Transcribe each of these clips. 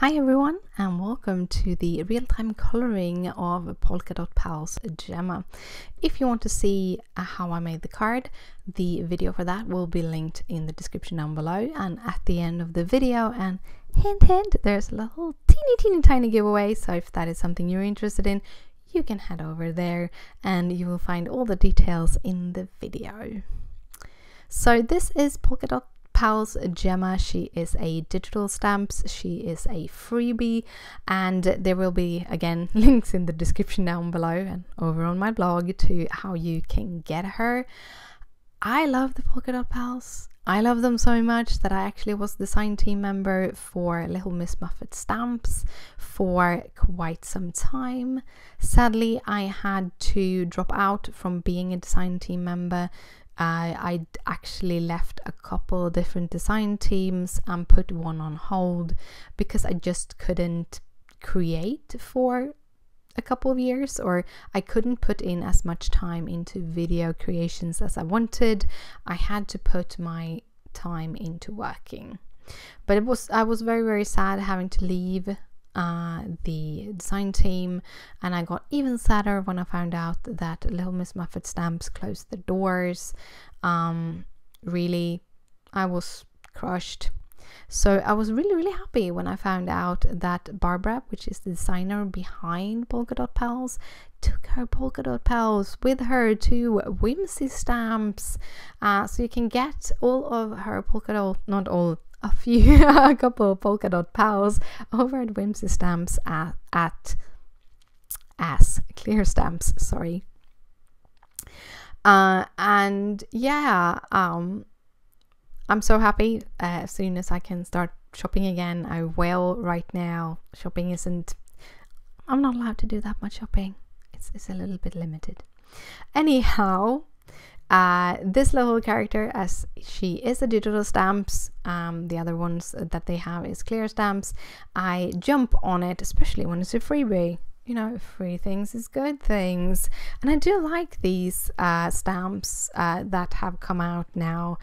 Hi everyone, and welcome to the real-time colouring of Polka Dot Pals Gemma. If you want to see how I made the card, the video for that will be linked in the description down below, and at the end of the video, and hint hint, there's a little teeny tiny giveaway, so if that is something you're interested in, you can head over there and you will find all the details in the video. So this is Polka Dot Pals Gemma. She is a digital stamps, she is a freebie, and there will be again links in the description down below and over on my blog to how you can get her. I love the Polka Dot Pals. I love them so much that I actually was design team member for Little Miss Muffet Stamps for quite some time. Sadly, I had to drop out from being a design team member. I actually left a couple different design teams and put one on hold because I just couldn't create for a couple of years, or I couldn't put in as much time into video creations as I wanted. I had to put my time into working, but I was very, very sad having to leave the design team, and I got even sadder when I found out that Little Miss Muffet Stamps closed the doors. Really, I was crushed. So I was really happy when I found out that Barbara, which is the designer behind Polka Dot Pals, took her Polka Dot Pals with her to Whimsy Stamps. So you can get all of her Polka Dot, not all, a couple of Polka Dot Pals over at Whimsy Stamps as Clear Stamps, sorry. And yeah, I'm so happy. As soon as I can start shopping again, I will. Right now, shopping isn't, I'm not allowed to do that much shopping. It's a little bit limited. Anyhow, this little character, as she is a digital stamps, the other ones that they have is clear stamps. I jump on it, especially when it's a freebie. You know, free things is good things, and I do like these stamps that have come out now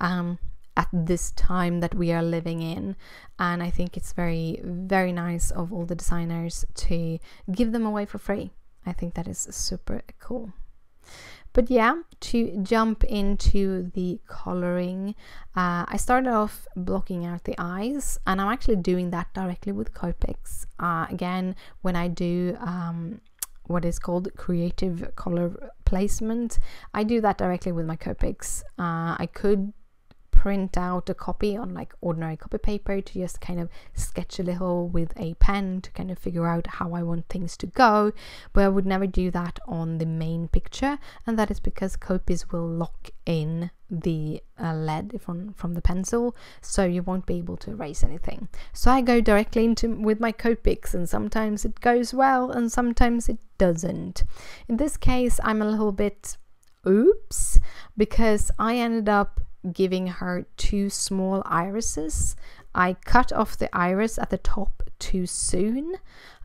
at this time that we are living in, and I think it's very, very nice of all the designers to give them away for free. I think that is super cool. But yeah, to jump into the coloring, I started off blocking out the eyes, and I'm actually doing that directly with Copic. Again, when I do what is called creative color placement, I do that directly with my Copic. I could print out a copy on like ordinary copy paper to just kind of sketch a little with a pen to kind of figure out how I want things to go, but I would never do that on the main picture, and that is because Copics will lock in the lead from the pencil, so you won't be able to erase anything. So I go directly into with my Copics, and sometimes it goes well and sometimes it doesn't. In this case, I'm a little bit oops, because I ended up giving her two small irises. I cut off the iris at the top too soon,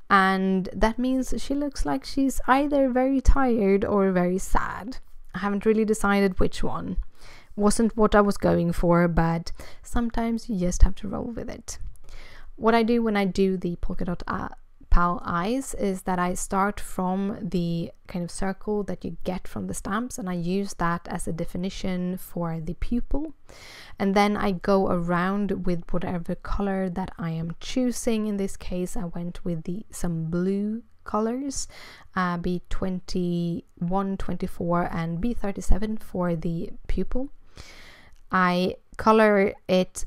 and that means she looks like she's either very tired or very sad. I haven't really decided which one. Wasn't what I was going for, but sometimes you just have to roll with it. What I do when I do the Polka Dot Pal eyes is that I start from the kind of circle that you get from the stamps, and I use that as a definition for the pupil, and then I go around with whatever color that I am choosing. In this case, I went with some blue colors, B21, 24 and B37 for the pupil. I color it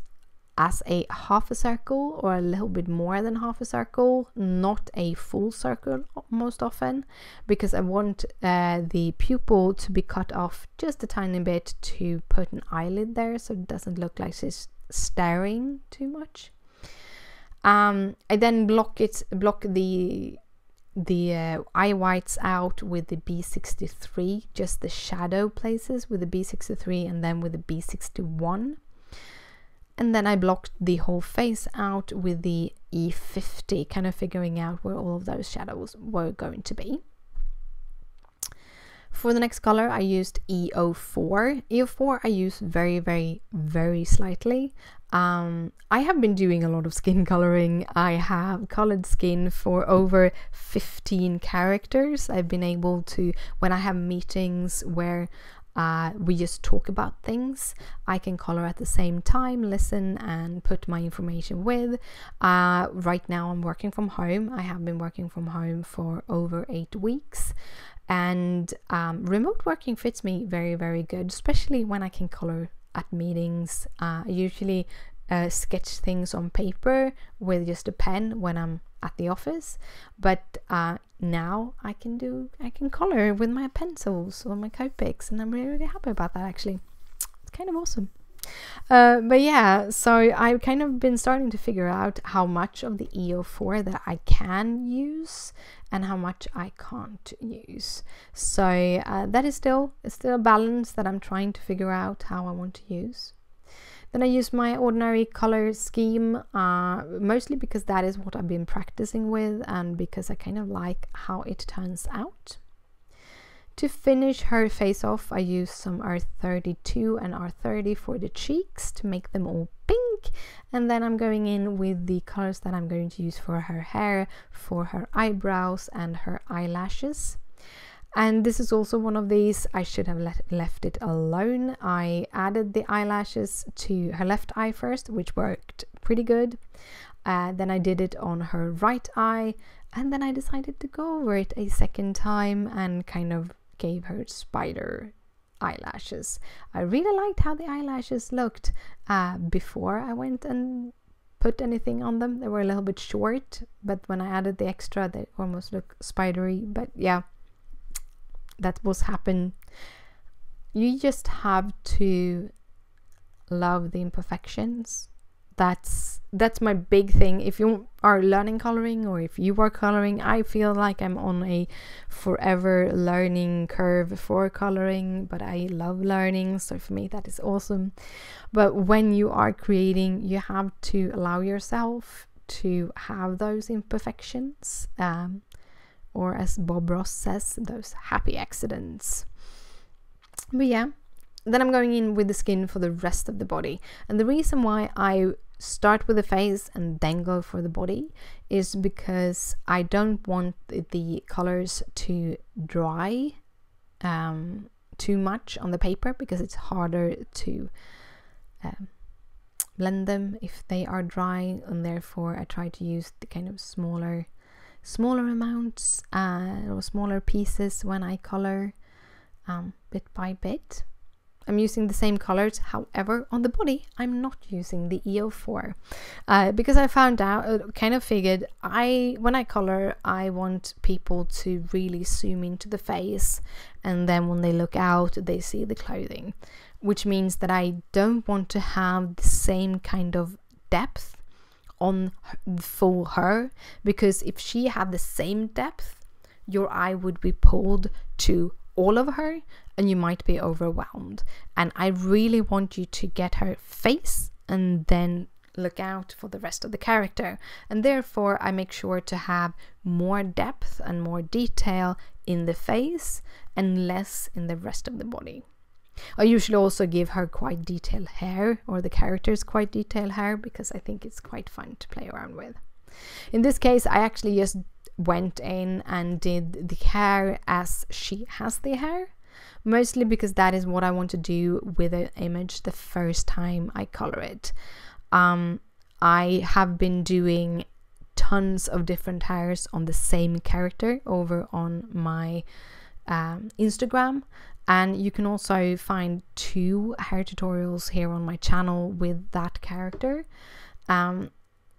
as a half a circle, or a little bit more than half a circle, not a full circle most often, because I want the pupil to be cut off just a tiny bit to put an eyelid there, so it doesn't look like she's staring too much. I then block the eye whites out with the B63, just the shadow places with the B63, and then with the B61. And then I blocked the whole face out with the E50, kind of figuring out where all of those shadows were going to be. For the next color, I used E04. E04 I use very, very, very slightly. I have been doing a lot of skin coloring. I have colored skin for over 15 characters. I've been able to, when I have meetings where we just talk about things, I can color at the same time, listen and put my information with. Right now I'm working from home. I have been working from home for over 8 weeks, and remote working fits me very, very good, especially when I can color at meetings. I usually sketch things on paper with just a pen when I'm at the office, but now I can color with my pencils or my Copics, and I'm really happy about that. Actually, it's kind of awesome. But yeah, so I've kind of been starting to figure out how much of the EO4 that I can use and how much I can't use. So that is still a balance that I'm trying to figure out how I want to use. Then I use my ordinary color scheme, mostly because that is what I've been practicing with and because I kind of like how it turns out. To finish her face off, I used some R32 and R30 for the cheeks to make them all pink. And then I'm going in with the colors that I'm going to use for her hair, for her eyebrows and her eyelashes. And this is also one of these, I should have left it alone. I added the eyelashes to her left eye first, which worked pretty good. Then I did it on her right eye, and then I decided to go over it a second time and kind of gave her spider eyelashes. I really liked how the eyelashes looked before I went and put anything on them. They were a little bit short, but when I added the extra, they almost look spidery. But yeah, that was happen. You just have to love the imperfections. That's my big thing. If you are learning coloring, or if you are coloring, I feel like I'm on a forever learning curve for coloring, but I love learning, so for me that is awesome. But when you are creating, you have to allow yourself to have those imperfections, or as Bob Ross says, those happy accidents. But yeah, then I'm going in with the skin for the rest of the body. And the reason why I start with the face and then go for the body is because I don't want the colors to dry too much on the paper, because it's harder to blend them if they are dry, and therefore I try to use the kind of smaller amounts or smaller pieces when I color bit by bit. I'm using the same colors, however on the body I'm not using the EO4 because I found out, kind of figured, when I color I want people to really zoom into the face, and then when they look out they see the clothing, which means that I don't want to have the same kind of depth on for her, because if she had the same depth, your eye would be pulled to all of her and you might be overwhelmed. And I really want you to get her face and then look out for the rest of the character, and therefore I make sure to have more depth and more detail in the face and less in the rest of the body. I usually also give her quite detailed hair, or the characters quite detailed hair, because I think it's quite fun to play around with. In this case, I actually just went in and did the hair as she has the hair, mostly because that is what I want to do with an image the first time I color it. I have been doing tons of different hairs on the same character over on my Instagram, and you can also find 2 hair tutorials here on my channel with that character.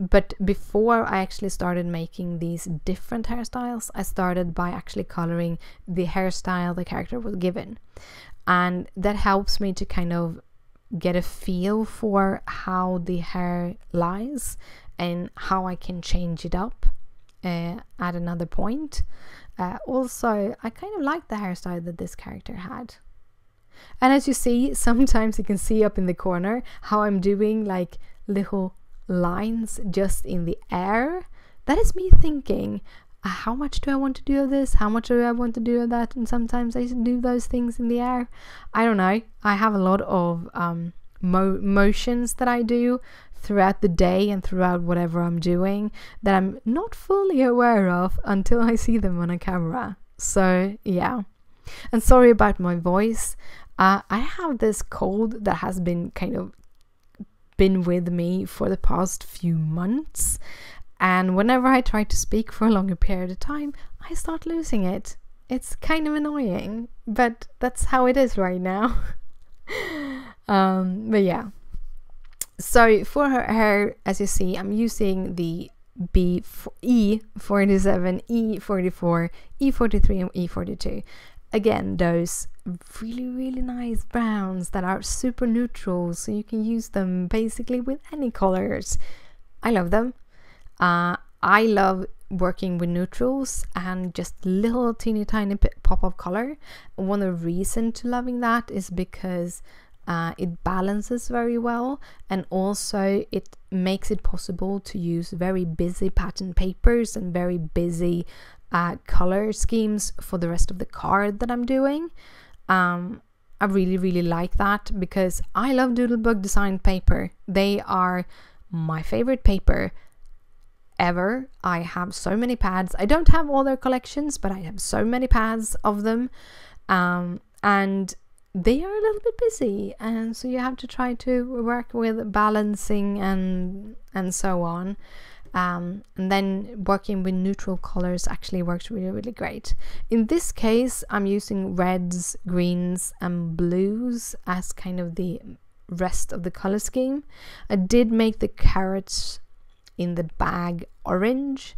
But before I actually started making these different hairstyles, I started by actually coloring the hairstyle the character was given, and that helps me to kind of get a feel for how the hair lies and how I can change it up at another point. Also, I kind of like the hairstyle that this character had. And as you see, sometimes you can see up in the corner how I'm doing like little lines just in the air. That is me thinking, how much do I want to do of this? How much do I want to do of that? And sometimes I do those things in the air. I don't know. I have a lot of motions that I do, throughout the day and throughout whatever I'm doing that I'm not fully aware of until I see them on a camera. So yeah, and sorry about my voice. I have this cold that has been kind of with me for the past few months, and whenever I try to speak for a longer period of time, I start losing it. It's kind of annoying, but that's how it is right now. But yeah, so for her hair, as you see, I'm using the E47, E44, E43 and E42. Again, those really nice browns that are super neutral, so you can use them basically with any colors. I love them. I love working with neutrals and just little teeny tiny pop of color. One of the reasons to loving that is because it balances very well, and also it makes it possible to use very busy pattern papers and very busy color schemes for the rest of the card that I'm doing. I really like that because I love Doodlebug design paper. They are my favorite paper ever. I have so many pads. I don't have all their collections, but I have so many pads of them, and they are a little bit busy, and so you have to try to work with balancing and so on. And then working with neutral colors actually works really great. In this case, I'm using reds, greens and blues as kind of the rest of the color scheme. I did make the carrots in the bag orange,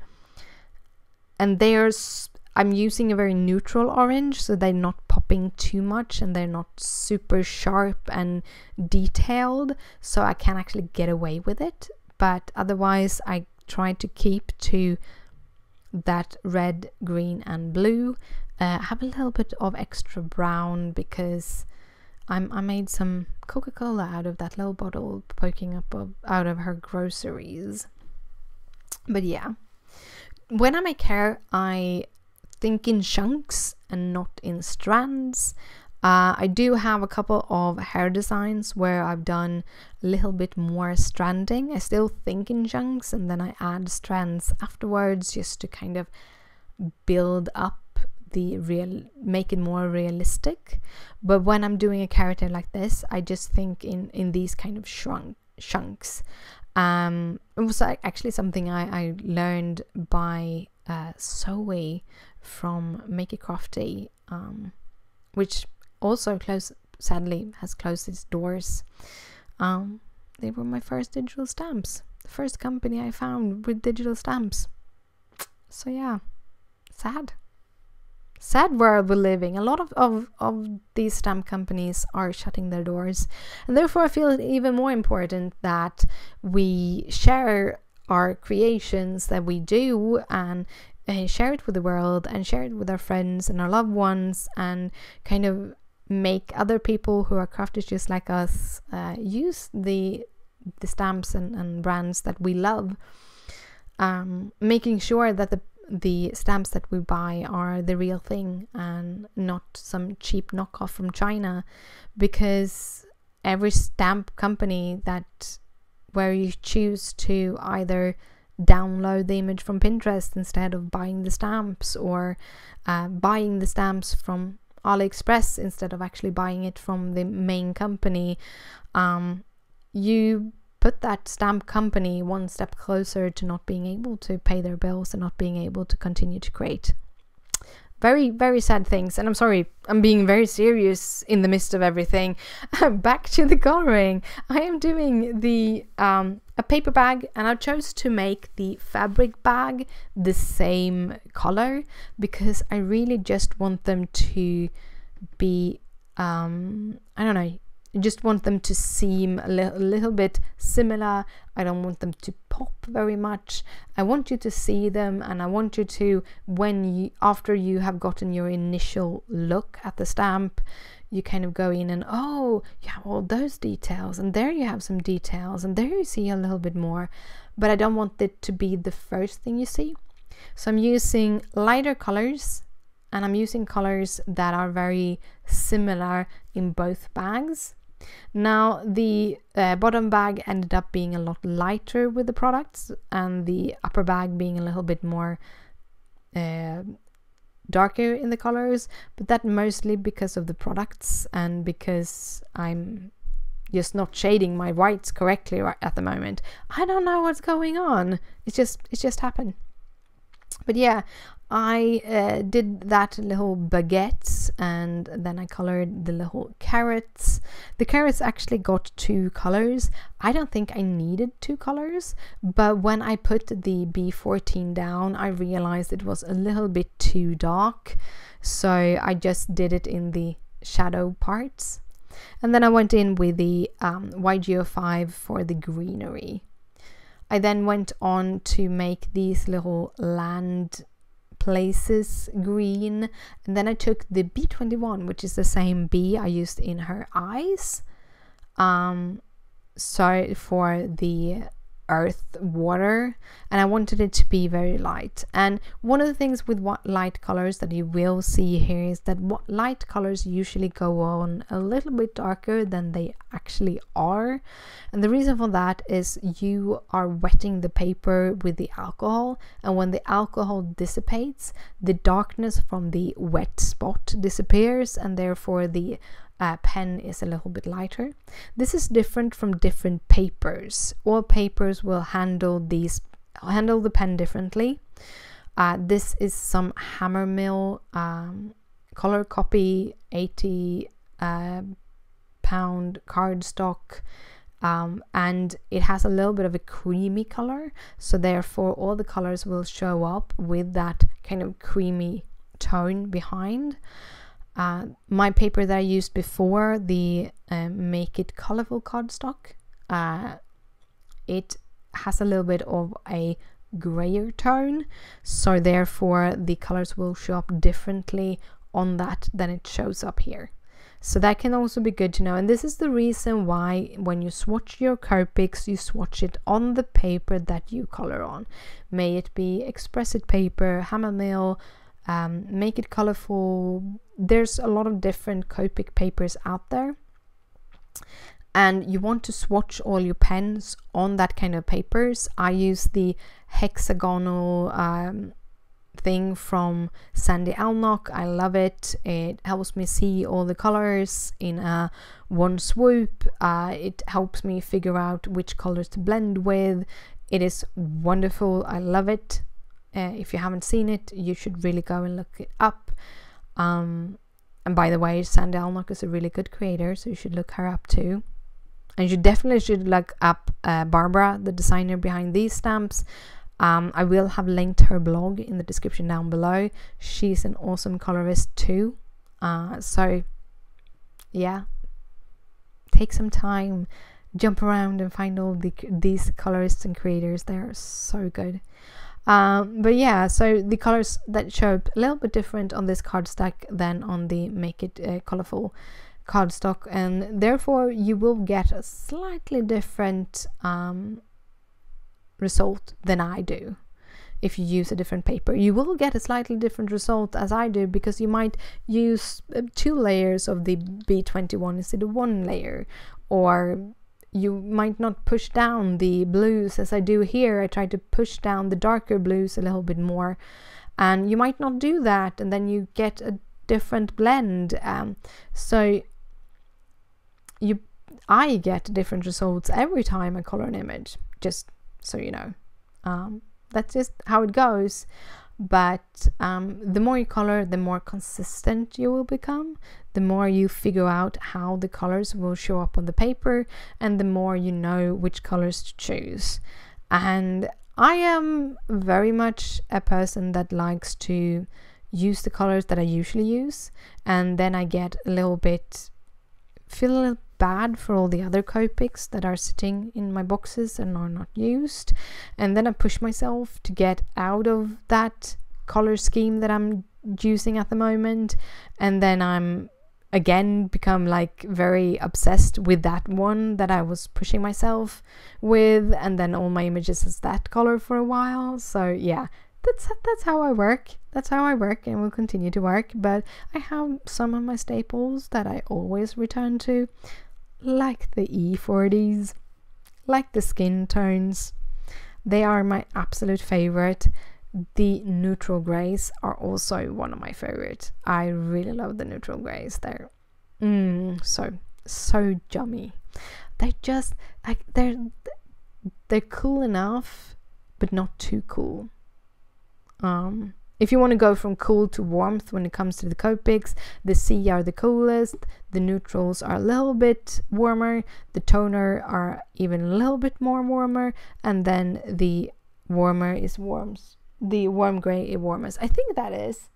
and I'm using a very neutral orange, so they're not popping too much and they're not super sharp and detailed, so I can actually get away with it. But otherwise I try to keep to that red, green and blue. Have a little bit of extra brown because I made some Coca-Cola out of that little bottle poking up out of her groceries. But yeah, when I make hair, I think in chunks and not in strands. I do have a couple of hair designs where I've done a little bit more stranding. I still think in chunks and then I add strands afterwards just to kind of build up make it more realistic. But when I'm doing a character like this, I just think in these kind of chunks. It was actually something I learned by Zoe from Mickey Crofty, which also sadly has closed its doors. They were my first digital stamps, the first company I found with digital stamps. So yeah, sad world we're living. A lot of these stamp companies are shutting their doors, and therefore I feel it even more important that we share our creations that we do and share it with the world and share it with our friends and our loved ones, and kind of make other people who are crafters just like us use the stamps and brands that we love, making sure that the stamps that we buy are the real thing and not some cheap knockoff from China. Because every stamp company where you choose to either download the image from Pinterest instead of buying the stamps, or buying the stamps from AliExpress instead of actually buying it from the main company, you put that stamp company one step closer to not being able to pay their bills and not being able to continue to create. Very sad things. And I'm sorry, I'm being very serious in the midst of everything. Back to the coloring. I am doing the a paper bag, and I chose to make the fabric bag the same color because I really just want them to be I don't know, just want them to seem a little bit similar. I don't want them to pop very much. I want you to see them, and I want you to, after you have gotten your initial look at the stamp, you kind of go in and, oh, you have all those details, and there you have some details, and there you see a little bit more. But I don't want it to be the first thing you see. So I'm using lighter colors, and I'm using colors that are very similar in both bags. Now the bottom bag ended up being a lot lighter with the products, and the upper bag being a little bit more darker in the colors, but that mostly because of the products and because I'm just not shading my whites correctly at the moment. I don't know what's going on. It's just happened. But yeah, I did that little baguettes, and then I colored the little carrots. The carrots actually got two colors. I don't think I needed two colors, but when I put the B14 down, I realized it was a little bit too dark, so I just did it in the shadow parts. And then I went in with the YGO5 for the greenery. I then went on to make these little land places green, and then I took the B21, which is the same B I used in her eyes, so for the earth water, and I wanted it to be very light. And one of the things with what light colors that you will see here is that what light colors usually go on a little bit darker than they actually are, and the reason for that is you are wetting the paper with the alcohol, and when the alcohol dissipates, the darkness from the wet spot disappears, and therefore the pen is a little bit lighter. This is different from different papers. All papers will handle the pen differently. This is some Hammermill color copy 80 pound cardstock, and it has a little bit of a creamy color, so therefore all the colors will show up with that kind of creamy tone behind. My paper that I used before, the Make It Colourful cardstock, it has a little bit of a grayer tone, so therefore the colors will show up differently on that than it shows up here. So that can also be good to know, and this is the reason why when you swatch your Copics, you swatch it on the paper that you colour on. May it be Expressit paper, Hammermill, Make It Colourful. There's a lot of different Copic papers out there, and you want to swatch all your pens on that kind of papers. I use the hexagonal thing from Sandy Alnock. I love it. It helps me see all the colors in a one swoop. It helps me figure out which colors to blend with. It is wonderful. I love it. If you haven't seen it, you should really go and look it up. And by the way, Sandy Alnock is a really good creator, so you should look her up too. And you definitely should look up Barbara, the designer behind these stamps. I will have linked her blog in the description down below. She's an awesome colorist too. So yeah, take some time, jump around and find all these colorists and creators. They are so good. But yeah, so the colors that show up a little bit different on this cardstock than on the Make It Colourful cardstock, and therefore you will get a slightly different result than I do. If you use a different paper, you will get a slightly different result as I do, because you might use two layers of the B21 instead of one layer, or you might not push down the blues as I do here. I try to push down the darker blues a little bit more, and you might not do that, and then you get a different blend. So I get different results every time I color an image, just so you know. That's just how it goes. But the more you color, the more consistent you will become, the more you figure out how the colors will show up on the paper, and the more you know which colors to choose. And I am very much a person that likes to use the colors that I usually use, and then I get a little bit, feel a little bad for all the other Copics that are sitting in my boxes and are not used, and then I push myself to get out of that color scheme that I'm using at the moment, and then I'm again become like very obsessed with that one that I was pushing myself with, and then all my images is that color for a while. So yeah, that's how I work. That's how I work and will continue to work. But I have some of my staples that I always return to. like the E40s, like the skin tones. They are my absolute favorite. The neutral grays are also one of my favorites. I really love the neutral grays. They're so yummy. They're just like they're cool enough, but not too cool. If you want to go from cool to warmth when it comes to the Copics, the C are the coolest, the neutrals are a little bit warmer, the toner are even a little bit more warmer, and then the warmer is warms. The warm grey is warmest. I think that is.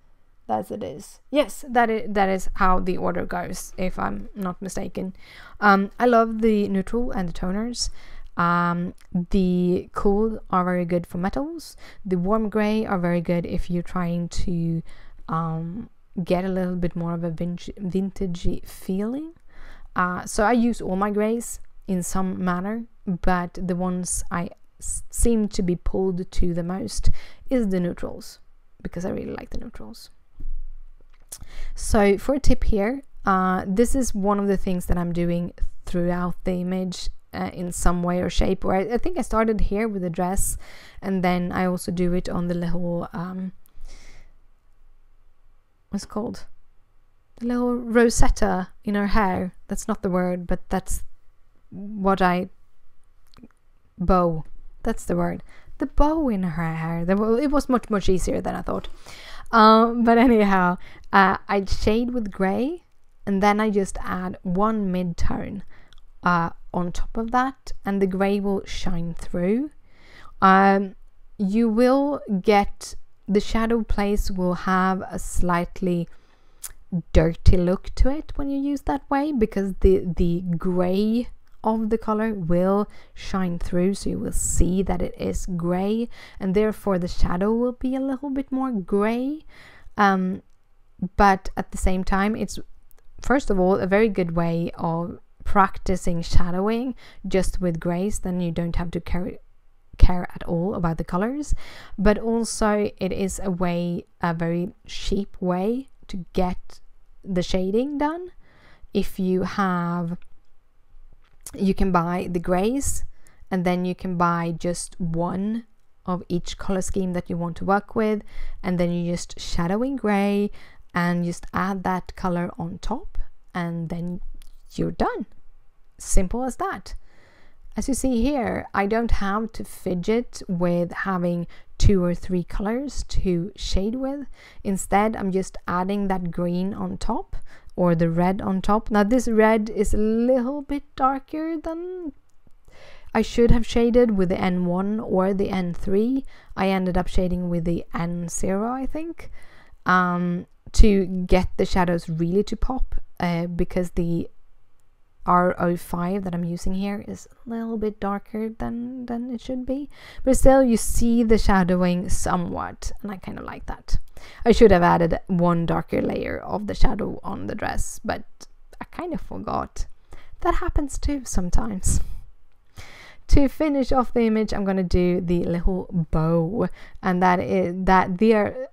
That's it is. Yes, that is how the order goes, if I'm not mistaken. I love the neutral and the toners. The cool are very good for metals. The warm grey are very good if you're trying to get a little bit more of a vintagey feeling. So I use all my greys in some manner, but the ones I seem to be pulled to the most is the neutrals, because I really like the neutrals. So for a tip here, this is one of the things that I'm doing throughout the image. In some way or shape, where I think I started here with the dress, and then I also do it on the little what's it called, the little rosetta in her hair. That's not the word, but that's what I bow. That's the word. The bow in her hair. It was much easier than I thought. But anyhow, I shade with grey, and then I just add one mid tone on top of that, and the grey will shine through. You will get the shadow place will have a slightly dirty look to it when you use that way, because the grey of the color will shine through, so you will see that it is grey, and therefore the shadow will be a little bit more grey. But at the same time, it's first of all a very good way of practicing shadowing just with grays. Then you don't have to care at all about the colors, but also it is a way, a very cheap way to get the shading done. If you have, you can buy the grays, and then you can buy just one of each color scheme that you want to work with, and then you just shadow in gray and just add that color on top, and then you're done. Simple as that. As you see here, I don't have to fidget with having 2 or 3 colors to shade with. Instead, I'm just adding that green on top, or the red on top. Now this red is a little bit darker than I should have shaded with the N1 or the N3. I ended up shading with the N0, I think, to get the shadows really to pop, because the R05 that I'm using here is a little bit darker than it should be, but still you see the shadowing somewhat, and I kind of like that. I should have added one darker layer of the shadow on the dress, but I kind of forgot. That happens too sometimes. To finish off the image, I'm gonna do the little bow, and that is that there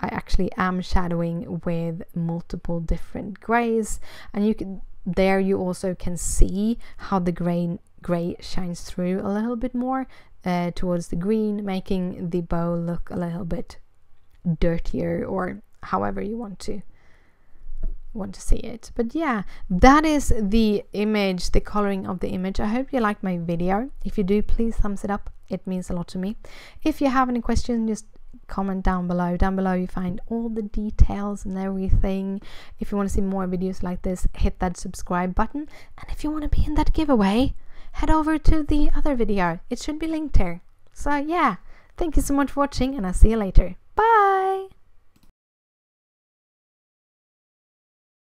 I actually am shadowing with multiple different grays, and you can there you also can see how the grey shines through a little bit more towards the green, making the bow look a little bit dirtier, or however you want to see it. But yeah, that is the image, the coloring of the image. I hope you liked my video. If you do, please thumbs it up. It means a lot to me. If you have any questions, just comment down below. You find all the details and everything. If you want to see more videos like this, hit that subscribe button, and if you want to be in that giveaway, head over to the other video. It should be linked here. So yeah, thank you so much for watching, and I'll see you later.